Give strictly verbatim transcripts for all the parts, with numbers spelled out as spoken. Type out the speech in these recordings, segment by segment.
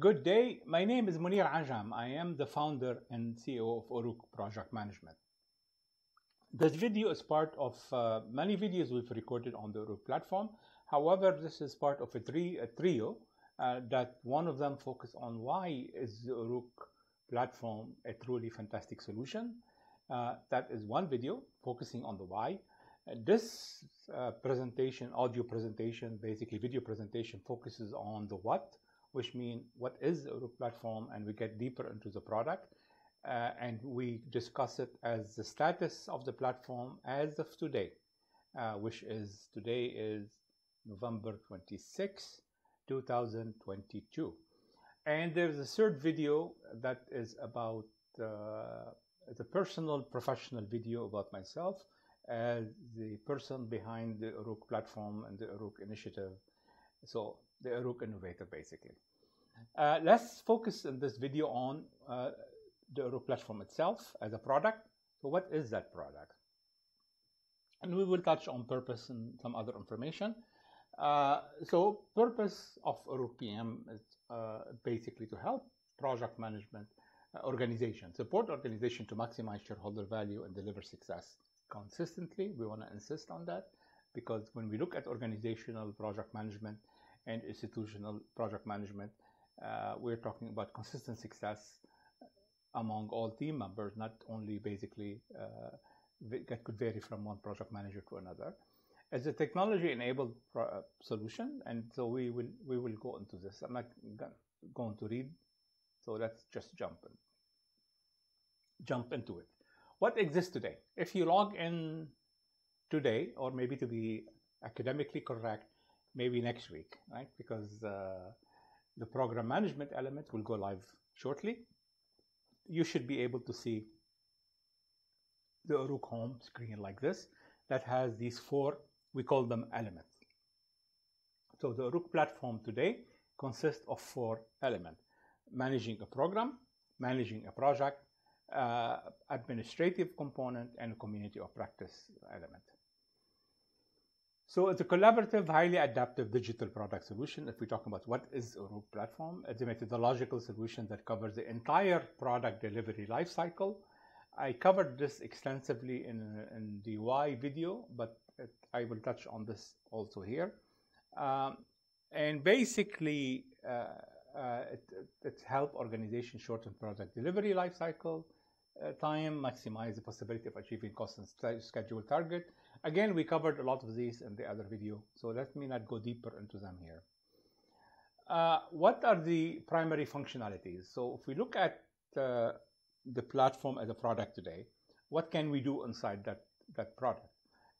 Good day. My name is Munir Ajam. I am the founder and C E O of Uruk Project Management. This video is part of uh, many videos we've recorded on the Uruk platform. However, this is part of a, three, a trio uh, that one of them focused on why is the Uruk platform a truly fantastic solution. Uh, that is one video focusing on the why. This uh, presentation, audio presentation, basically video presentation focuses on the what, which means what is the Uruk platform, and we get deeper into the product uh, and we discuss it as the status of the platform as of today, uh, which is today is November twenty-sixth, two thousand twenty-two. And there's a third video that is about uh, it's a personal professional video about myself as the person behind the Uruk platform and the Uruk initiative. So the Uruk innovator, basically. Uh, let's focus in this video on uh, the Uruk platform itself as a product. So what is that product? And we will touch on purpose and some other information. Uh, so purpose of Uruk P M is uh, basically to help project management organization, support organization to maximize shareholder value and deliver success consistently. We want to insist on that because when we look at organizational project management and institutional project management, uh, we're talking about consistent success among all team members, not only basically uh, that could vary from one project manager to another. It's a technology-enabled pro solution, and so we will we will go into this. I'm not going to read, so let's just jump in. Jump into it. What exists today? If you log in today, or maybe to be academically correct, maybe next week, right? Because uh, the program management element will go live shortly. You should be able to see the Uruk home screen like this that has these four, we call them elements. So the Uruk platform today consists of four elements: managing a program, managing a project, uh, administrative component, and community of practice element. So it's a collaborative, highly adaptive digital product solution. If we talk about what is Uruk platform, it's a methodological solution that covers the entire product delivery lifecycle. I covered this extensively in, in the why video, but it, I will touch on this also here. Um, and basically, uh, uh, it, it, it helps organizations shorten product delivery lifecycle uh, time, maximize the possibility of achieving cost and schedule target. Again, we covered a lot of these in the other video, so let me not go deeper into them here. Uh, what are the primary functionalities? So if we look at uh, the platform as a product today, what can we do inside that, that product?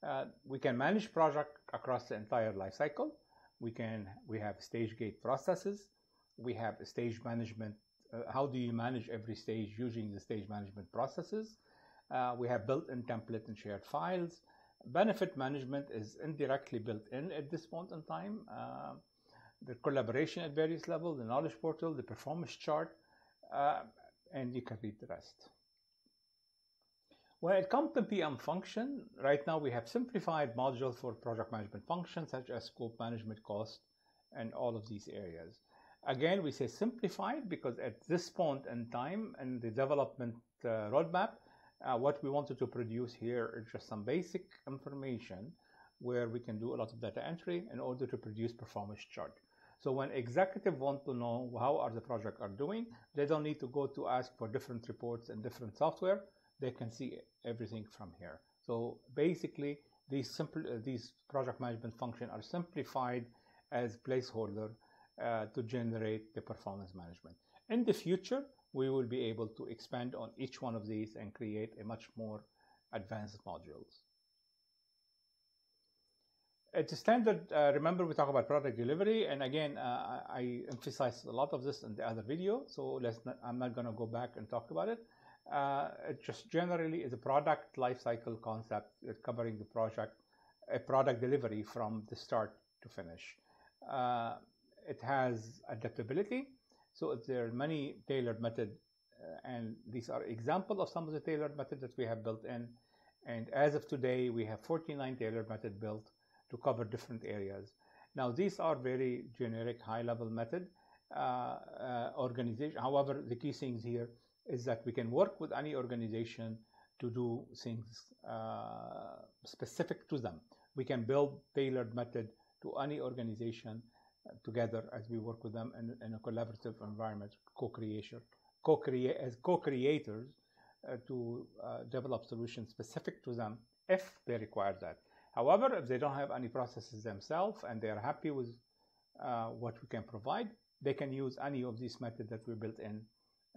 Uh, we can manage project across the entire life cycle. We, can, we have stage gate processes. We have stage management. Uh, how do you manage every stage using the stage management processes? Uh, we have built-in template and shared files. Benefit management is indirectly built in at this point in time. Uh, the collaboration at various levels, the knowledge portal, the performance chart, uh, and you can read the rest. When it comes to P M function, right now we have simplified modules for project management functions such as scope management, cost, and all of these areas. Again, we say simplified because at this point in time in the development uh, roadmap, Uh, what we wanted to produce here is just some basic information where we can do a lot of data entry in order to produce performance chart. So when executives want to know how are the project are doing, they don't need to go to ask for different reports and different software. They can see everything from here. So basically, these simple uh, these project management functions are simplified as placeholder uh, to generate the performance management. In the future, we will be able to expand on each one of these and create a much more advanced modules. It's a standard, uh, remember we talk about product delivery, and again, uh, I emphasize a lot of this in the other video, so let's not, I'm not gonna go back and talk about it. Uh, it just generally is a product lifecycle concept covering the project, a product delivery from the start to finish. Uh, it has adaptability. So there are many tailored methods, uh, and these are examples of some of the tailored methods that we have built in. And as of today, we have forty-nine tailored methods built to cover different areas. Now, these are very generic, high-level methods. uh, uh, organization. However, the key things here is that we can work with any organization to do things uh, specific to them. We can build tailored method to any organization uh, together as we work with them in, in a collaborative environment, co-creation, co-create as co-creators uh, to uh, develop solutions specific to them if they require that. However, if they don't have any processes themselves and they are happy with uh, what we can provide, they can use any of these methods that we built in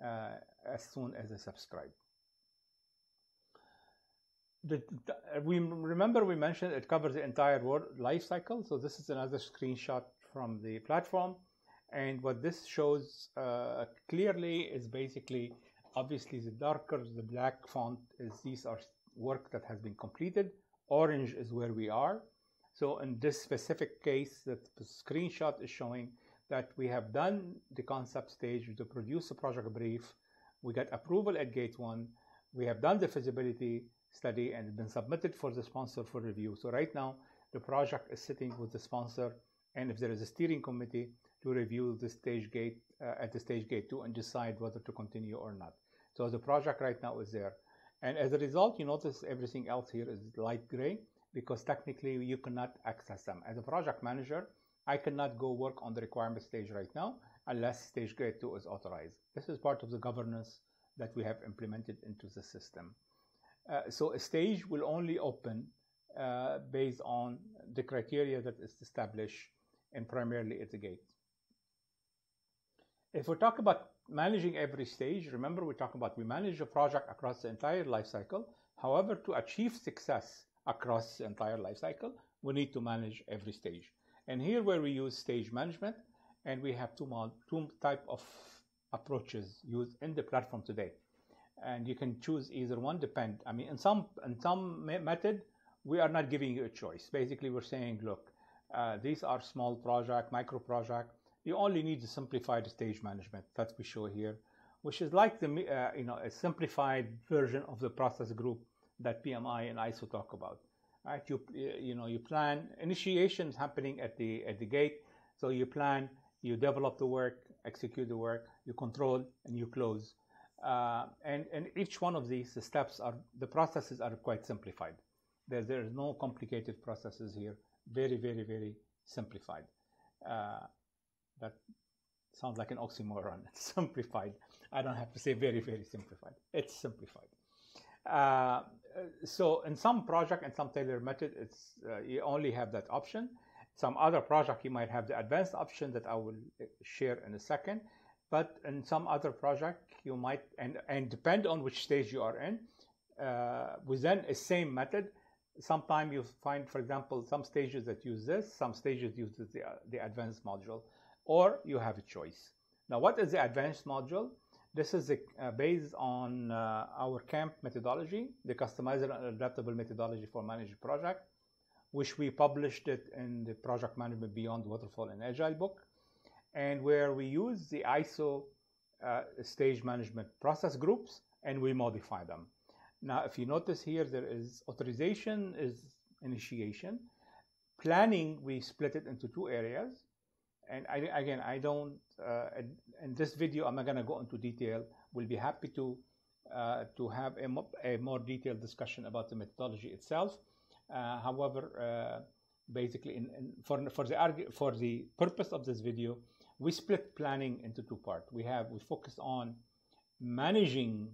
uh, as soon as they subscribe. The, the, we remember we mentioned it covers the entire world life cycle. So this is another screenshot from the platform, and what this shows uh, clearly is basically, obviously, the darker the black font is, these are work that has been completed. Orange is where we are. So in this specific case, the screenshot is showing that we have done the concept stage to produce a project brief. We got approval at gate one. We have done the feasibility study and been submitted for the sponsor for review. So right now the project is sitting with the sponsor, and if there is a steering committee to review the stage gate uh, at the stage gate two and decide whether to continue or not. So the project right now is there, and as a result you notice everything else here is light gray because technically you cannot access them. As a project manager, I cannot go work on the requirement stage right now unless stage gate two is authorized. This is part of the governance that we have implemented into the system. Uh, so a stage will only open uh, based on the criteria that is established, and primarily at the gate. If we talk about managing every stage, remember we talk about we manage a project across the entire life cycle. However, to achieve success across the entire life cycle, we need to manage every stage. And here where we use stage management, and we have two, two type of approaches used in the platform today. And you can choose either one, depend. I mean, in some, in some method, we are not giving you a choice. Basically, we're saying, look, uh, these are small project, micro project. You only need the simplified stage management that we show here, which is like the, uh, you know, a simplified version of the process group that P M I and I S O talk about, right? You, you know, you plan initiations happening at the, at the gate. So you plan, you develop the work, execute the work, you control, and you close. Uh, and, and each one of these the steps are, the processes are quite simplified. There, there is no complicated processes here. Very, very, very simplified. Uh, that sounds like an oxymoron. It's simplified. I don't have to say very, very simplified. It's simplified. Uh, so in some project and some tailored method, it's, uh, you only have that option. Some other project, you might have the advanced option that I will share in a second. But in some other project, you might, and, and depend on which stage you are in, uh, within the same method, sometimes you find, for example, some stages that use this, some stages use the, the advanced module, or you have a choice. Now, what is the advanced module? This is a, uh, based on uh, our CAMP methodology, the Customizable and Adaptable Methodology for Managed Project, which we published it in the Project Management Beyond Waterfall and Agile book, and where we use the I S O uh, stage management process groups and we modify them. Now, if you notice here, there is authorization is initiation. Planning, we split it into two areas. And I, again, I don't, uh, in this video, I'm not gonna go into detail. We'll be happy to, uh, to have a, mo a more detailed discussion about the methodology itself. Uh, however, uh, basically in, in, for, for, the, for the purpose of this video, we split planning into two parts. We have, we focus on managing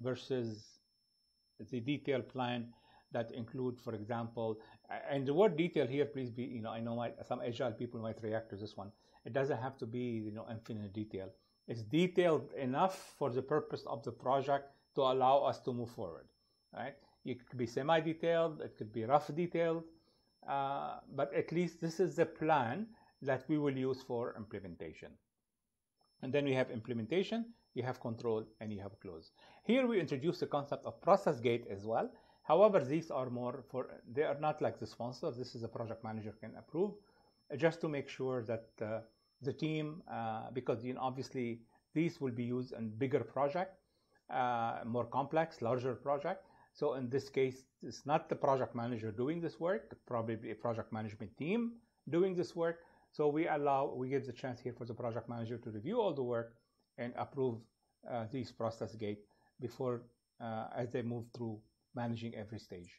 versus the detailed plan that include, for example, and the word detail here, please be, you know, I know my, some agile people might react to this one. It doesn't have to be, you know, infinite detail. It's detailed enough for the purpose of the project to allow us to move forward, right? It could be semi-detailed, it could be rough detailed, uh, but at least this is the plan that we will use for implementation. And then we have implementation, you have control, and you have close. Here we introduce the concept of process gate as well. However, these are more for, they are not like the sponsor. This is a project manager can approve, just to make sure that uh, the team, uh, because you know, obviously these will be used in bigger project, uh, more complex, larger project. So in this case, it's not the project manager doing this work, probably a project management team doing this work. So we allow, we give the chance here for the project manager to review all the work and approve uh, these process gates before, uh, as they move through managing every stage.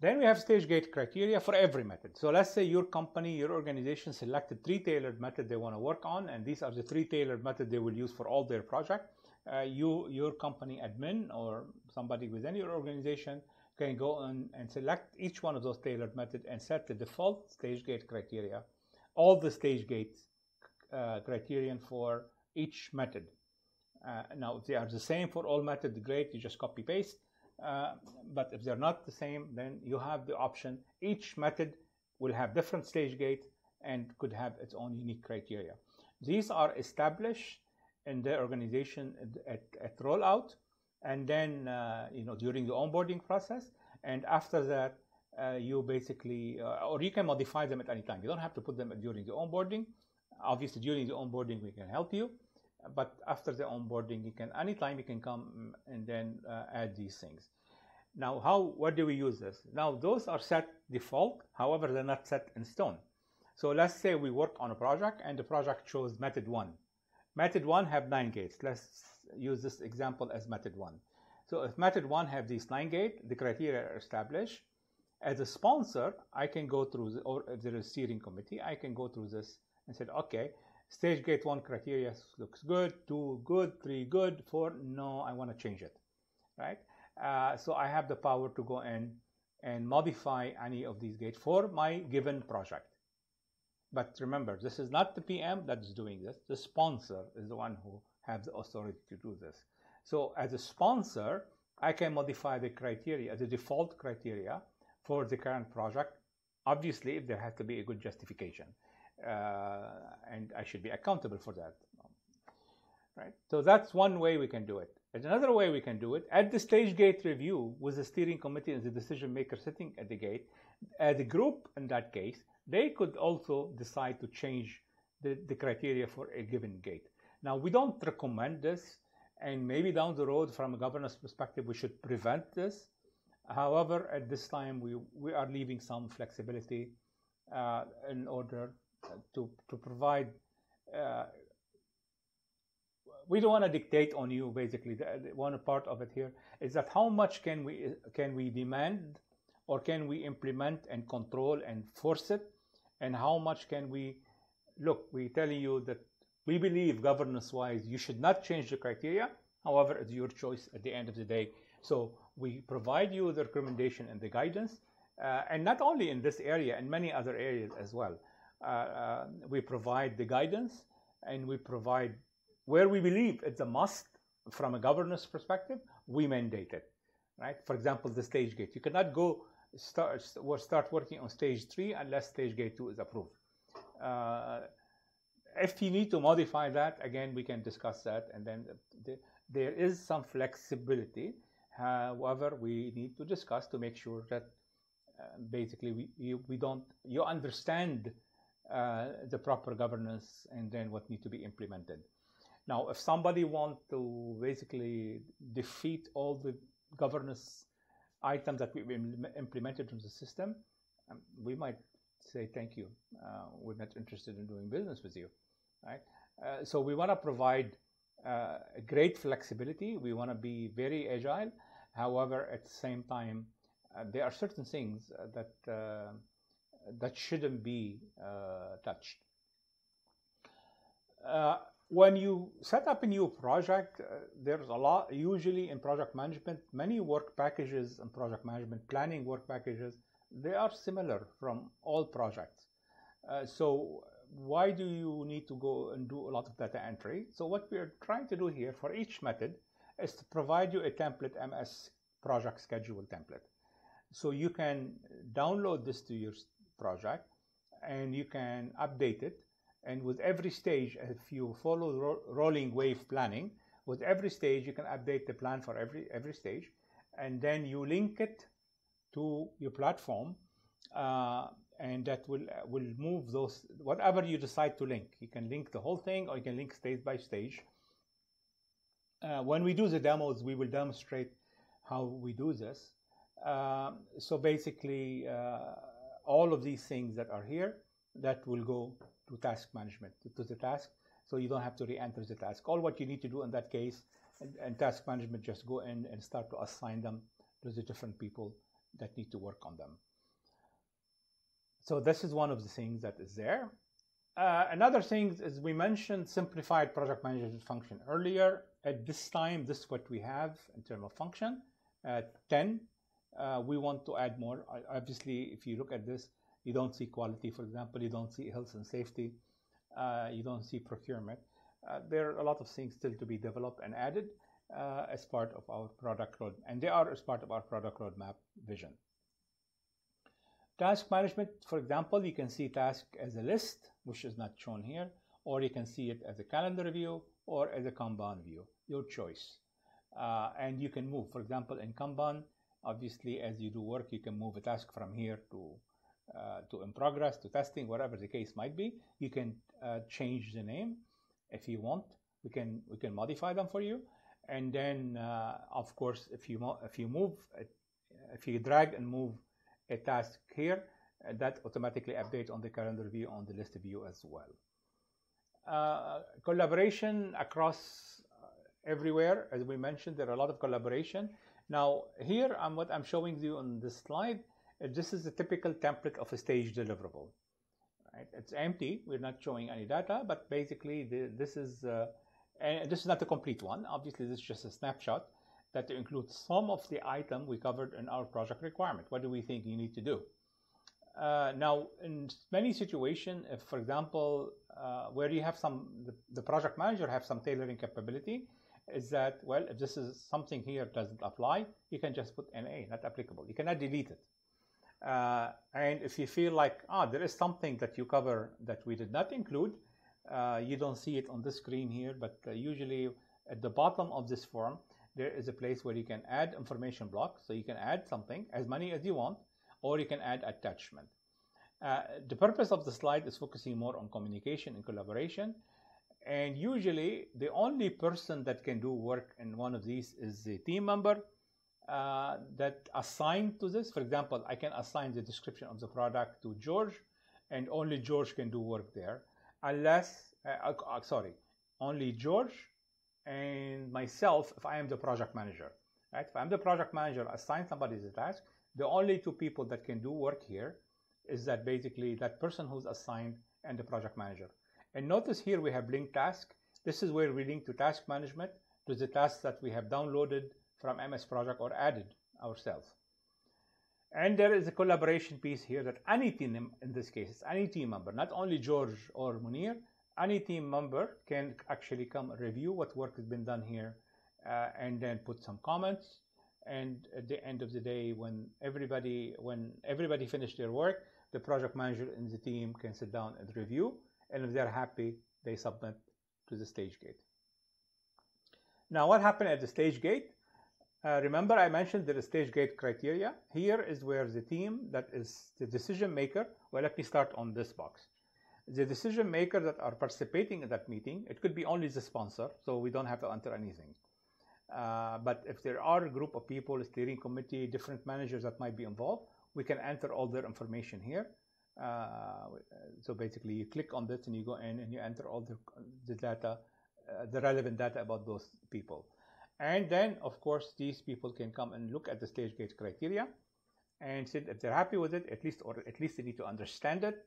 Then we have stage gate criteria for every method. So let's say your company, your organization selected three tailored methods they want to work on, and these are the three tailored methods they will use for all their project. Uh, you, your company admin or somebody within your organization can go on and select each one of those tailored methods and set the default stage gate criteria, all the stage gate uh, criterion for each method. Uh, now, if they are the same for all methods, great, you just copy paste. Uh, but if they're not the same, then you have the option. Each method will have different stage gates and could have its own unique criteria. These are established in the organization at, at rollout, and then uh, you know, during the onboarding process, and after that uh, you basically uh, or you can modify them at any time. You don't have to put them during the onboarding. Obviously during the onboarding we can help you, but after the onboarding you can anytime you can come and then uh, add these things. Now how, what do we use this? Now those are set default, however they're not set in stone. So let's say we work on a project and the project chose method one. Method one have nine gates. Let's use this example as method one. So if method one have these nine gates, the criteria are established. As a sponsor, I can go through, the, or if there is a steering committee, I can go through this and say, okay, stage gate one criteria looks good, two good, three good, four no, I want to change it, right? Uh, so I have the power to go in and modify any of these gates for my given project. But remember, this is not the P M that's doing this. The sponsor is the one who has the authority to do this. So as a sponsor, I can modify the criteria, the default criteria for the current project. Obviously, if there has to be a good justification, uh, and I should be accountable for that, right? So that's one way we can do it. And another way we can do it, at the stage gate review with the steering committee and the decision maker sitting at the gate, as a group in that case, they could also decide to change the, the criteria for a given gate. Now, we don't recommend this, and maybe down the road from a governance perspective, we should prevent this. However, at this time, we, we are leaving some flexibility uh, in order to, to provide. Uh, we don't want to dictate on you, basically. The, the one part of it here is that how much can we, can we demand, or can we implement and control and force it? And how much can we, look, we're telling you that we believe governance-wise you should not change the criteria. However, it's your choice at the end of the day. So we provide you the recommendation and the guidance. Uh, and not only in this area, in many other areas as well. Uh, uh, we provide the guidance, and we provide where we believe it's a must from a governance perspective, we mandate it, right? For example, the stage gate. You cannot go Start, start working on stage three unless stage gate two is approved. Uh, if you need to modify that, again, we can discuss that, and then the, the, there is some flexibility. However, we need to discuss to make sure that uh, basically we, you, we don't, you understand uh, the proper governance and then what needs to be implemented. Now, if somebody wants to basically defeat all the governance items that we've implemented in the system, um, we might say, thank you, uh, we're not interested in doing business with you, right? Uh, so we want to provide uh, great flexibility. We want to be very agile. However, at the same time, uh, there are certain things that, uh, that shouldn't be uh, touched. Uh, When you set up a new project, uh, there's a lot, usually in project management, many work packages and project management planning work packages, they are similar from all projects. Uh, so why do you need to go and do a lot of data entry? So what we are trying to do here for each method is to provide you a template, M S Project Schedule template. So you can download this to your project and you can update it. And with every stage, if you follow ro rolling wave planning, with every stage, you can update the plan for every, every stage. And then you link it to your platform, uh, and that will, will move those, whatever you decide to link. You can link the whole thing, or you can link stage by stage. Uh, when we do the demos, we will demonstrate how we do this. Uh, so basically, uh, all of these things that are here, that will go to task management, to the task, so you don't have to re-enter the task. All what you need to do in that case, and, and task management just go in and start to assign them to the different people that need to work on them. So this is one of the things that is there. Uh, another thing is we mentioned simplified project management function earlier. At this time, this is what we have in terms of function. Uh, ten, uh, we want to add more. Obviously, if you look at this, you don't see quality, for example. You don't see health and safety. Uh, you don't see procurement. Uh, there are a lot of things still to be developed and added uh, as part of our product road, and they are as part of our product roadmap vision. Task management, for example, you can see task as a list, which is not shown here, or you can see it as a calendar view or as a Kanban view, your choice. Uh, and you can move, for example, in Kanban, obviously, as you do work, you can move a task from here to, uh, to in progress, to testing, whatever the case might be. You can uh, change the name if you want. We can, we can modify them for you. And then, uh, of course, if you, mo if you move, if you drag and move a task here, uh, that automatically updates on the calendar view, on the list view as well. Uh, collaboration across uh, everywhere, as we mentioned, there are a lot of collaboration. Now here, I'm, what I'm showing you on this slide, uh, this is a typical template of a stage deliverable. Right? It's empty, we're not showing any data, but basically the, this is, uh, and this is not a complete one, obviously this is just a snapshot that includes some of the item we covered in our project requirement. What do we think you need to do? Uh, now, in many situations, if, for example, uh, where you have some, the, the project manager have some tailoring capability, is that, well, if this is something here doesn't apply, you can just put N A, not applicable. You cannot delete it. Uh, and if you feel like, ah, there is something that you cover that we did not include, uh, you don't see it on the screen here, but uh, usually at the bottom of this form, there is a place where you can add information block. So you can add something, as many as you want, or you can add attachment. Uh, the purpose of the slide is focusing more on communication and collaboration. And usually the only person that can do work in one of these is the team member uh, that assigned to this. For example, I can assign the description of the product to George, and only George can do work there. Unless, uh, uh, sorry, only George and myself if I am the project manager, right? If I'm the project manager, assign somebody the task, the only two people that can do work here is that basically that person who's assigned and the project manager. And notice here we have linked task. This is where we link to task management to the tasks that we have downloaded from M S Project or added ourselves. And there is a collaboration piece here that any team, in this case, any team member, not only George or Munir, any team member can actually come review what work has been done here uh, and then put some comments. And at the end of the day, when everybody when everybody finished their work, the project manager and the team can sit down and review. And if they're happy, they submit to the stage gate. Now, what happened at the stage gate? Uh, remember, I mentioned there is stage gate criteria. Here is where the team that is the decision maker. Well, let me start on this box. The decision maker that are participating in that meeting, it could be only the sponsor, so we don't have to enter anything. Uh, but if there are a group of people, a steering committee, different managers that might be involved, we can enter all their information here. Uh, so basically you click on this and you go in and you enter all the, the data, uh, the relevant data about those people. And then, of course, these people can come and look at the stage gate criteria and say if they're happy with it, at least, or at least they need to understand it.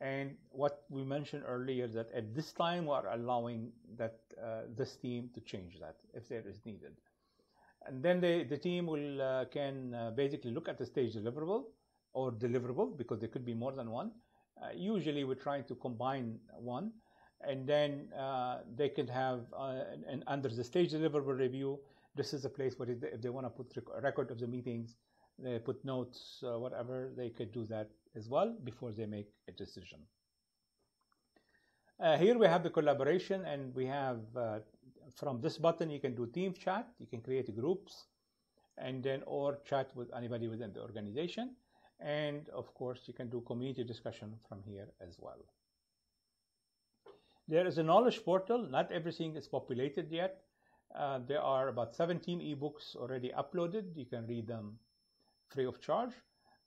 And what we mentioned earlier, that at this time we are allowing that uh, this team to change that if there is needed. And then they, the team will uh, can uh, basically look at the stage deliverable or deliverable, because there could be more than one. Uh, usually we're trying to combine one, and then uh, they could have uh, and under the stage deliverable review, this is a place where if they want to put a record of the meetings, they put notes, uh, whatever, they could do that as well before they make a decision. Uh, here we have the collaboration, and we have uh, from this button you can do team chat, you can create groups, and then or chat with anybody within the organization, and of course you can do community discussion from here as well. There is a knowledge portal. Not everything is populated yet. Uh, there are about seventeen ebooks already uploaded. You can read them free of charge.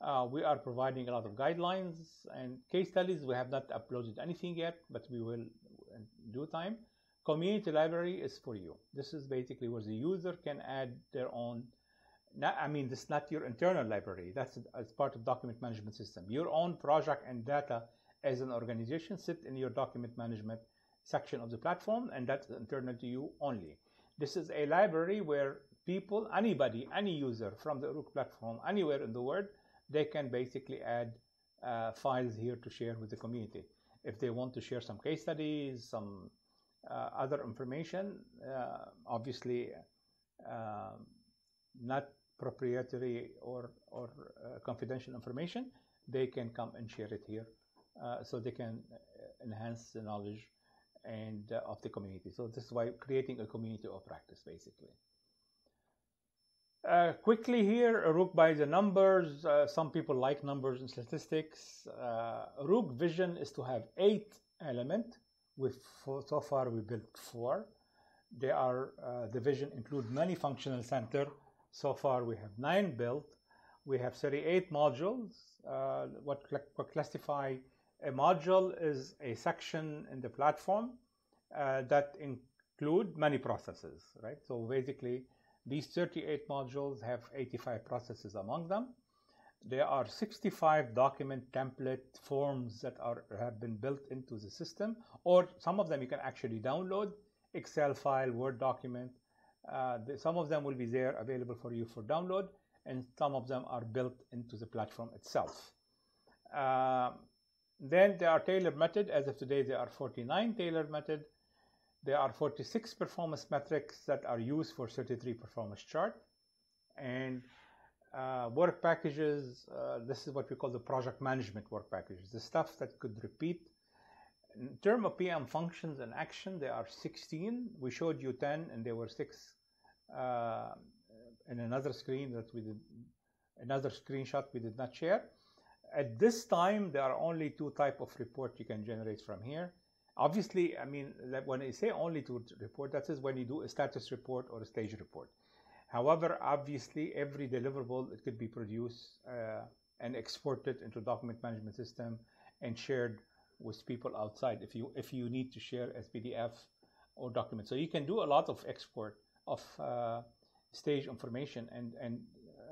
Uh, we are providing a lot of guidelines and case studies. We have not uploaded anything yet, but we will in due time. Community library is for you. This is basically where the user can add their own. Not, I mean, this is not your internal library. That's as part of document management system. Your own project and data as an organization sit in your document management section of the platform, and that's internal to you only. This is a library where people, anybody, any user from the Uruk platform, anywhere in the world, they can basically add uh, files here to share with the community. If they want to share some case studies, some uh, other information, uh, obviously uh, not proprietary or, or uh, confidential information, they can come and share it here uh, so they can enhance the knowledge and uh, of the community. So this is why creating a community of practice, basically. Uh, quickly here, Uruk by the numbers. Uh, some people like numbers and statistics. Uh, Uruk vision is to have eight elements. With four, so far we built four. They are uh, the vision include many functional centers. So far we have nine built. We have thirty-eight modules. Uh, what, what classify a module is a section in the platform uh, that include many processes, right? So basically, these thirty-eight modules have eighty-five processes among them. There are sixty-five document template forms that are have been built into the system, or some of them you can actually download, Excel file, Word document. Uh, the, some of them will be there available for you for download, and some of them are built into the platform itself. Uh, then there are tailored methods. As of today, there are forty-nine tailored methods. There are forty-six performance metrics that are used for thirty-three performance chart. And uh, work packages, uh, this is what we call the project management work packages, the stuff that could repeat. In terms of P M functions and action, there are sixteen. We showed you ten, and there were six uh, in another screen that we did, another screenshot we did not share. At this time, there are only two types of report you can generate from here. Obviously, I mean, when I say only to report, that is when you do a status report or a stage report. However, obviously, every deliverable, it could be produced uh, and exported into document management system and shared with people outside if you, if you need to share as P D F or document. So you can do a lot of export of uh, stage information and, and,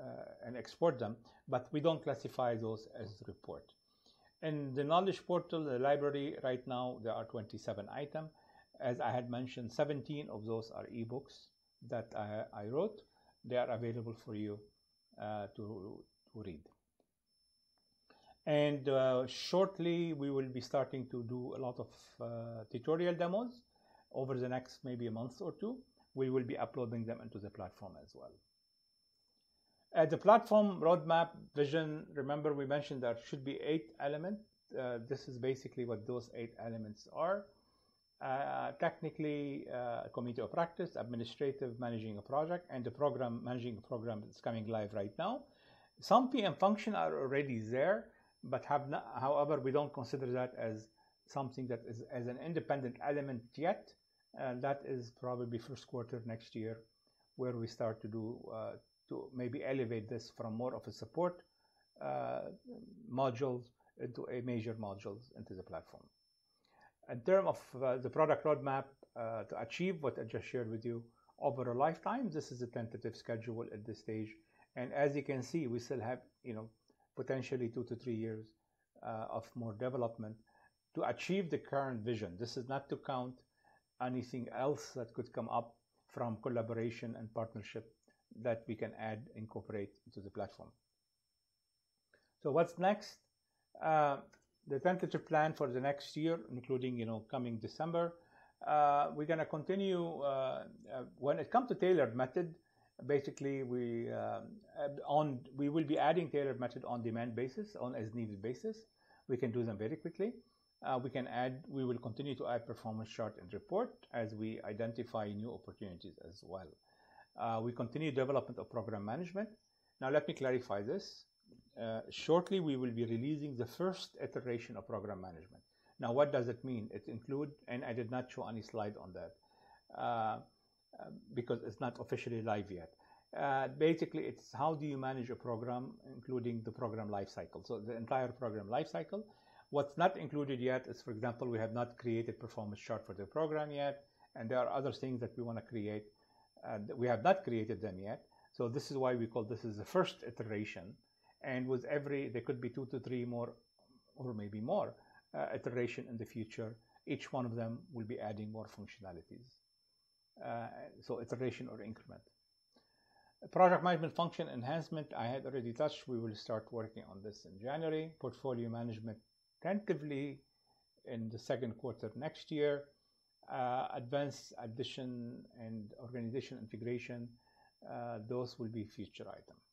uh, and export them, but we don't classify those as report. In the knowledge portal, the library, right now there are twenty-seven items. As I had mentioned, seventeen of those are ebooks that I, I wrote. They are available for you uh, to, to read. And uh, shortly, we will be starting to do a lot of uh, tutorial demos. Over the next maybe a month or two, we will be uploading them into the platform as well. Uh, the platform roadmap vision, remember we mentioned there should be eight elements. Uh, this is basically what those eight elements are. Uh, technically, uh, committee of practice, administrative managing a project, and the program managing a program that's coming live right now. Some P M functions are already there, but have not, however, we don't consider that as something that is as an independent element yet. Uh, that is probably first quarter next year where we start to do uh, to maybe elevate this from more of a support uh, modules into a major modules into the platform. In terms of uh, the product roadmap uh, to achieve what I just shared with you over a lifetime, this is a tentative schedule at this stage. And as you can see, we still have, you know, potentially two to three years uh, of more development to achieve the current vision. This is not to count anything else that could come up from collaboration and partnership that we can add, incorporate into the platform. So what's next? Uh, the tentative plan for the next year, including, you know, coming December, uh, we're going to continue. Uh, uh, when it comes to tailored method, basically we uh, on we will be adding tailored method on demand basis, on as needed basis. We can do them very quickly. Uh, we can add. We will continue to add performance chart and report as we identify new opportunities as well. Uh, we continue development of program management. Now, let me clarify this. Uh, shortly, we will be releasing the first iteration of program management. Now, what does it mean? It includes, and I did not show any slide on that, uh, because it's not officially live yet. Uh, basically, it's how do you manage a program, including the program lifecycle. So the entire program lifecycle. What's not included yet is, for example, we have not created performance chart for the program yet, and there are other things that we want to create, and we have not created them yet. So this is why we call this is the first iteration. And with every, there could be two to three more, or maybe more, uh, iteration in the future. Each one of them will be adding more functionalities. Uh, so iteration or increment. Project management function enhancement, I had already touched. We will start working on this in January. Portfolio management tentatively in the second quarter next year. Uh, advanced addition and organization integration, uh, those will be future items.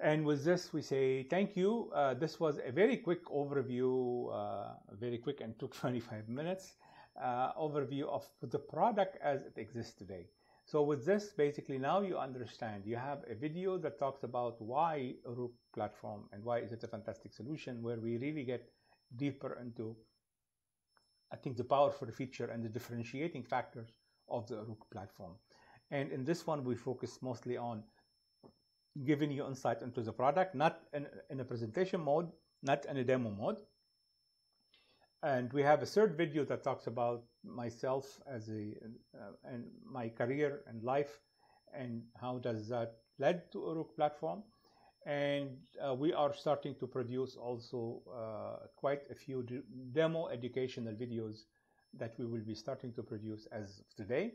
And with this, we say thank you. Uh, this was a very quick overview, uh, very quick and took twenty-five minutes, uh, overview of the product as it exists today. So with this, basically now you understand. You have a video that talks about why Uruk platform and why is it a fantastic solution, where we really get deeper into, I think, the powerful feature and the differentiating factors of the Uruk platform. And in this one, we focus mostly on giving you insight into the product, not in, in a presentation mode, not in a demo mode. And we have a third video that talks about myself as a uh, and my career and life, and how does that led to Uruk platform. And uh, we are starting to produce also uh, quite a few de demo educational videos that we will be starting to produce as of today.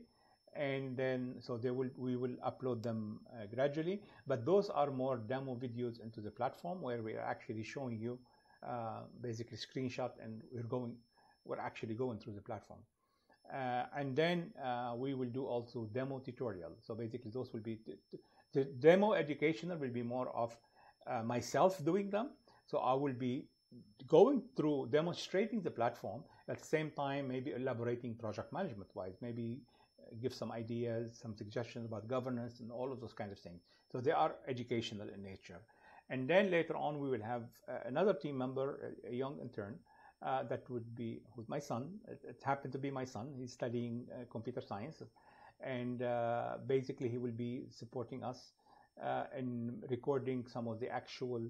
And then, so they will, we will upload them uh, gradually, but those are more demo videos into the platform where we are actually showing you uh, basically screenshot, and we're going, we're actually going through the platform. Uh, and then uh, we will do also demo tutorial. So basically those will be, the demo educational will be more of uh, myself doing them. So I will be going through demonstrating the platform at the same time, maybe elaborating project management wise, maybe give some ideas, some suggestions about governance and all of those kinds of things. So they are educational in nature. And then later on, we will have uh, another team member, a, a young intern, uh, that would be, who's my son. It, it happened to be my son. He's studying uh, computer science. And uh, basically, he will be supporting us uh, in recording some of the actual,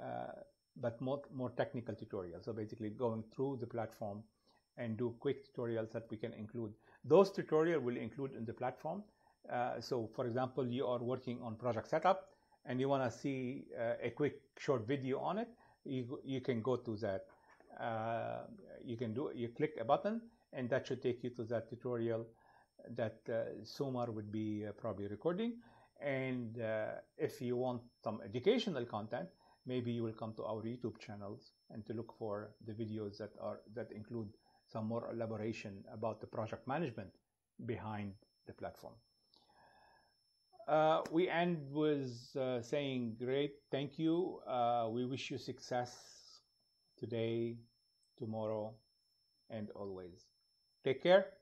uh, but more, more technical tutorials. So basically going through the platform and do quick tutorials that we can include. Those tutorials will include in the platform. Uh, so for example, you are working on project setup and you want to see uh, a quick short video on it, you, you can go to that. Uh, you can do, you click a button and that should take you to that tutorial that uh, Sumar would be uh, probably recording. And uh, if you want some educational content, maybe you will come to our YouTube channels and to look for the videos that are, that include some more elaboration about the project management behind the platform. Uh, we end with uh, saying, great, thank you. Uh, we wish you success today, tomorrow, and always. Take care.